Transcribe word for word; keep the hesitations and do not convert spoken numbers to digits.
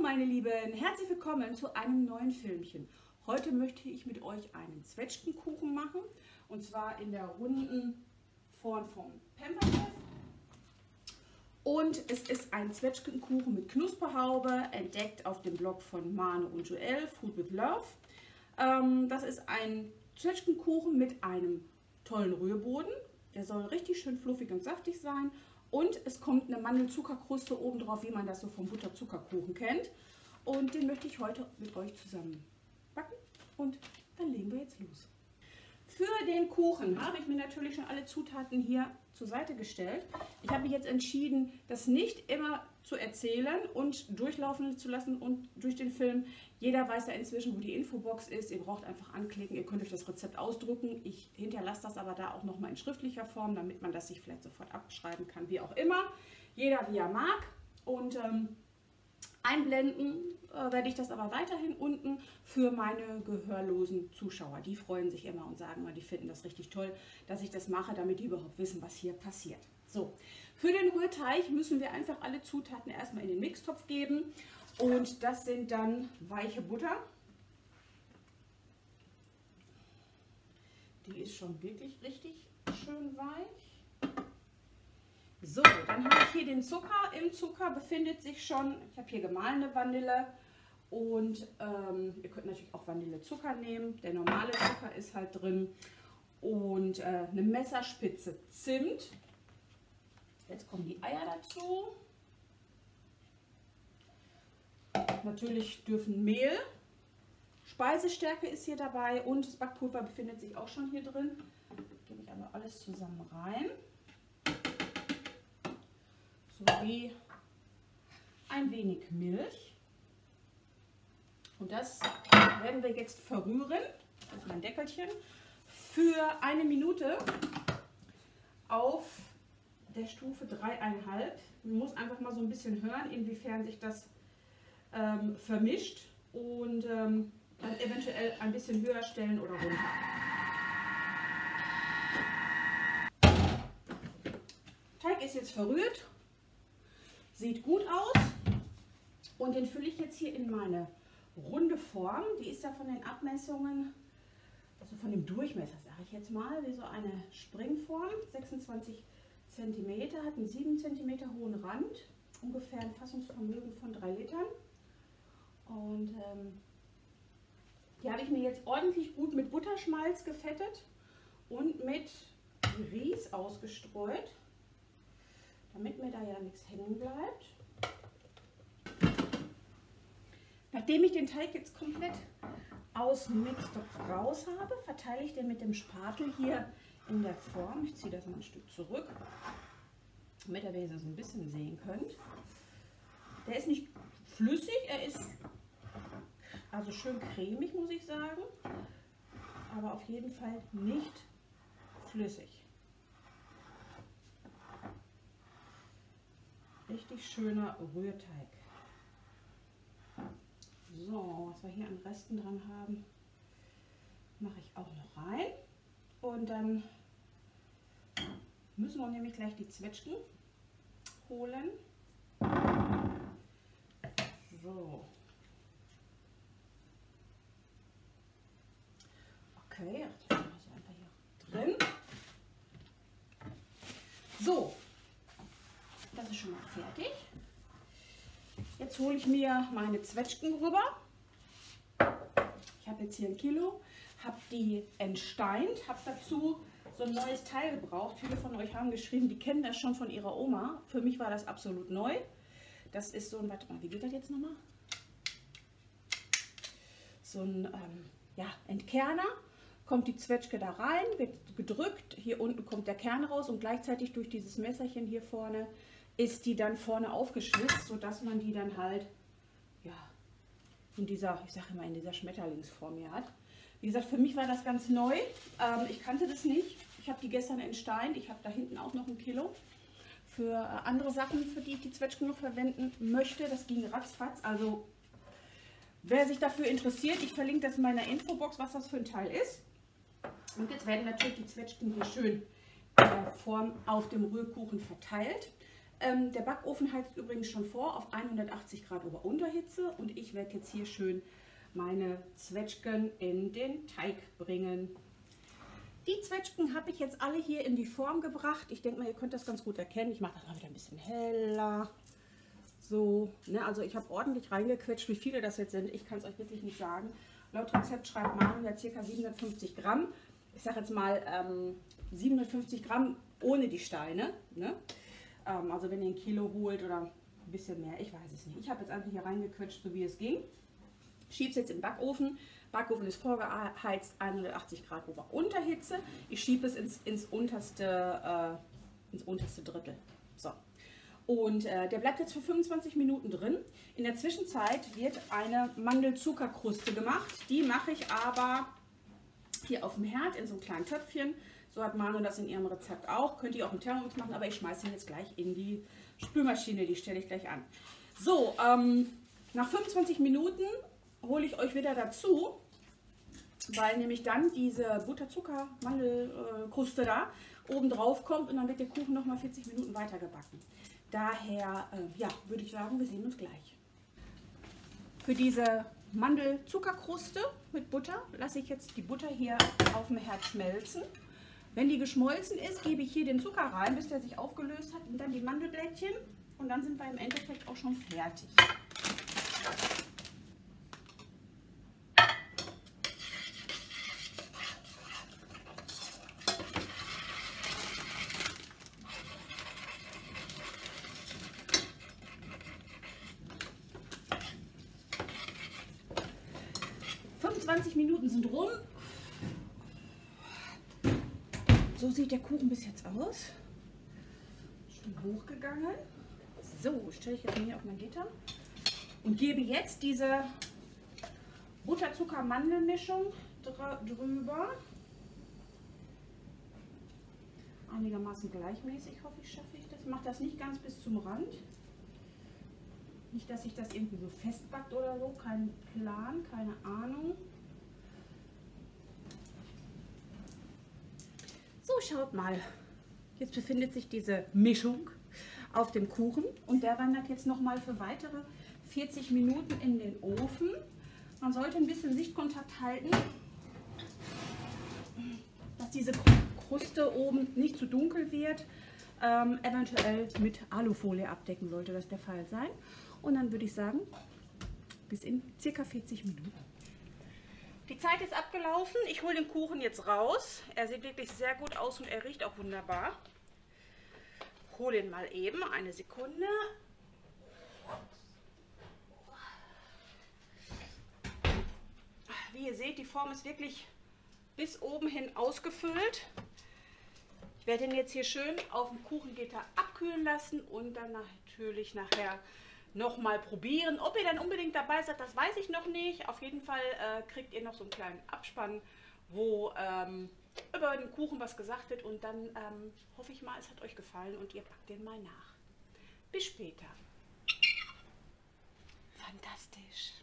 Meine Lieben, herzlich willkommen zu einem neuen Filmchen. Heute möchte ich mit euch einen Zwetschgenkuchen machen, und zwar in der runden Form von Pamperef. Und es ist ein Zwetschgenkuchen mit Knusperhaube, entdeckt auf dem Blog von Manu und Joel, Food with Love. Das ist ein Zwetschgenkuchen mit einem tollen Rührboden. Der soll richtig schön fluffig und saftig sein. Und es kommt eine Mandelzuckerkruste oben drauf, wie man das so vom Butterzuckerkuchen kennt. Und den möchte ich heute mit euch zusammen backen. Und dann legen wir jetzt los. Für den Kuchen habe ich mir natürlich schon alle Zutaten hier zur Seite gestellt. Ich habe mich jetzt entschieden, das nicht immer zu erzählen und durchlaufen zu lassen und durch den Film. Jeder weiß ja inzwischen, wo die Infobox ist. Ihr braucht einfach anklicken, ihr könnt euch das Rezept ausdrucken. Ich hinterlasse das aber da auch nochmal in schriftlicher Form, damit man das sich vielleicht sofort abschreiben kann, wie auch immer. Jeder, wie er mag. Und ähm, einblenden äh, werde ich das aber weiterhin unten für meine gehörlosen Zuschauer. Die freuen sich immer und sagen immer, die finden das richtig toll, dass ich das mache, damit die überhaupt wissen, was hier passiert. So, für den Rührteig müssen wir einfach alle Zutaten erstmal in den Mixtopf geben, und das sind dann weiche Butter. Die ist schon wirklich richtig schön weich. So, dann habe ich hier den Zucker. Im Zucker befindet sich schon, ich habe hier gemahlene Vanille, und ähm, ihr könnt natürlich auch Vanillezucker nehmen. Der normale Zucker ist halt drin, und äh, eine Messerspitze Zimt. Jetzt kommen die Eier dazu. Natürlich dürfen Mehl, Speisestärke ist hier dabei, und das Backpulver befindet sich auch schon hier drin. Gebe ich aber alles zusammen rein. Sowie ein wenig Milch. Und das werden wir jetzt verrühren. Das ist mein Deckelchen. Für eine Minute auf der Stufe drei Komma fünf. Man muss einfach mal so ein bisschen hören, inwiefern sich das ähm, vermischt, und ähm, dann eventuell ein bisschen höher stellen oder runter. Teig ist jetzt verrührt, sieht gut aus, und den fülle ich jetzt hier in meine runde Form. Die ist ja von den Abmessungen, also von dem Durchmesser, sage ich jetzt mal, wie so eine Springform, sechsundzwanzig Zentimeter, hat einen sieben Zentimeter hohen Rand, ungefähr ein Fassungsvermögen von drei Litern. Und ähm, die habe ich mir jetzt ordentlich gut mit Butterschmalz gefettet und mit Grieß ausgestreut, damit mir da ja nichts hängen bleibt. Nachdem ich den Teig jetzt komplett aus dem Mixtopf raus habe, verteile ich den mit dem Spatel hier in der Form. Ich ziehe das mal ein Stück zurück, damit ihr das so ein bisschen sehen könnt. Der ist nicht flüssig, er ist also schön cremig, muss ich sagen, aber auf jeden Fall nicht flüssig. Richtig schöner Rührteig. So, was wir hier an Resten dran haben, mache ich auch noch rein. Und dann müssen wir nämlich gleich die Zwetschgen holen. So. Okay, das mache ich einfach hier drin. So, das ist schon mal fertig. Jetzt hole ich mir meine Zwetschgen rüber. Ich habe jetzt hier ein Kilo. Habe die entsteint, habe dazu so ein neues Teil gebraucht. Viele von euch haben geschrieben, die kennen das schon von ihrer Oma. Für mich war das absolut neu. Das ist so ein, warte mal, wie geht das jetzt nochmal? So ein ähm, ja, Entkerner. Kommt die Zwetschge da rein, wird gedrückt, hier unten kommt der Kern raus, und gleichzeitig durch dieses Messerchen hier vorne ist die dann vorne aufgeschlitzt, sodass man die dann halt ja, in dieser, ich sage immer, in dieser Schmetterlingsform hier hat. Wie gesagt, für mich war das ganz neu. Ich kannte das nicht. Ich habe die gestern entsteint. Ich habe da hinten auch noch ein Kilo für andere Sachen, für die ich die Zwetschgen noch verwenden möchte. Das ging ratzfatz. Also wer sich dafür interessiert, ich verlinke das in meiner Infobox, was das für ein Teil ist. Und jetzt werden natürlich die Zwetschgen hier schön in der Form auf dem Rührkuchen verteilt. Ähm, der Backofen heizt übrigens schon vor auf hundertachtzig Grad Ober-Unterhitze und ich werde jetzt hier schön meine Zwetschgen in den Teig bringen. Die Zwetschgen habe ich jetzt alle hier in die Form gebracht. Ich denke mal, ihr könnt das ganz gut erkennen. Ich mache das mal wieder ein bisschen heller. So, ne, also ich habe ordentlich reingequetscht, wie viele das jetzt sind. Ich kann es euch wirklich nicht sagen. Laut Rezept schreibt Manu ja ca. siebenhundertfünfzig Gramm. Ich sage jetzt mal ähm, siebenhundertfünfzig Gramm ohne die Steine. Ne? Ähm, also wenn ihr ein Kilo holt oder ein bisschen mehr, ich weiß es nicht. Ich habe jetzt einfach hier reingequetscht, so wie es ging. Schiebe es jetzt im Backofen. Backofen ist vorgeheizt, hundertachtzig Grad Ober-Unterhitze. Ich schiebe es ins, ins, unterste, äh, ins unterste Drittel. So. Und äh, der bleibt jetzt für fünfundzwanzig Minuten drin. In der Zwischenzeit wird eine Mandelzuckerkruste gemacht. Die mache ich aber hier auf dem Herd in so einem kleinen Töpfchen. So hat Manu das in ihrem Rezept auch. Könnt ihr auch im Thermomix machen, aber ich schmeiße ihn jetzt gleich in die Spülmaschine. Die stelle ich gleich an. So, ähm, nach fünfundzwanzig Minuten hole ich euch wieder dazu, weil nämlich dann diese Butter-Zucker-Mandelkruste da oben drauf kommt und dann wird der Kuchen nochmal vierzig Minuten weiter gebacken. Daher äh, ja, würde ich sagen, wir sehen uns gleich. Für diese Mandelzuckerkruste mit Butter lasse ich jetzt die Butter hier auf dem Herd schmelzen. Wenn die geschmolzen ist, gebe ich hier den Zucker rein, bis der sich aufgelöst hat und dann die Mandelblättchen und dann sind wir im Endeffekt auch schon fertig. zwanzig Minuten sind rum. So sieht der Kuchen bis jetzt aus. Schon hochgegangen. So, stelle ich jetzt mal hier auf mein Gitter und gebe jetzt diese Butter-Zucker-Mandel-Mischung drüber. Einigermaßen gleichmäßig, hoffe ich, schaffe ich das. Ich mache das nicht ganz bis zum Rand. Nicht, dass sich das irgendwie so festbackt oder so. Kein Plan, keine Ahnung. So, schaut mal. Jetzt befindet sich diese Mischung auf dem Kuchen und der wandert jetzt nochmal für weitere vierzig Minuten in den Ofen. Man sollte ein bisschen Sichtkontakt halten, dass diese Kruste oben nicht zu dunkel wird. Ähm, eventuell mit Alufolie abdecken sollte das der Fall sein. Und dann würde ich sagen, bis in circa vierzig Minuten. Die Zeit ist abgelaufen. Ich hole den Kuchen jetzt raus. Er sieht wirklich sehr gut aus und er riecht auch wunderbar. Hole ihn mal eben. Eine Sekunde. Wie ihr seht, die Form ist wirklich bis oben hin ausgefüllt. Ich werde ihn jetzt hier schön auf dem Kuchengitter abkühlen lassen und dann natürlich nachher nochmal probieren. Ob ihr dann unbedingt dabei seid, das weiß ich noch nicht. Auf jeden Fall äh, kriegt ihr noch so einen kleinen Abspann, wo ähm, über den Kuchen was gesagt wird. Und dann ähm, hoffe ich mal, es hat euch gefallen und ihr packt den mal nach. Bis später. Fantastisch.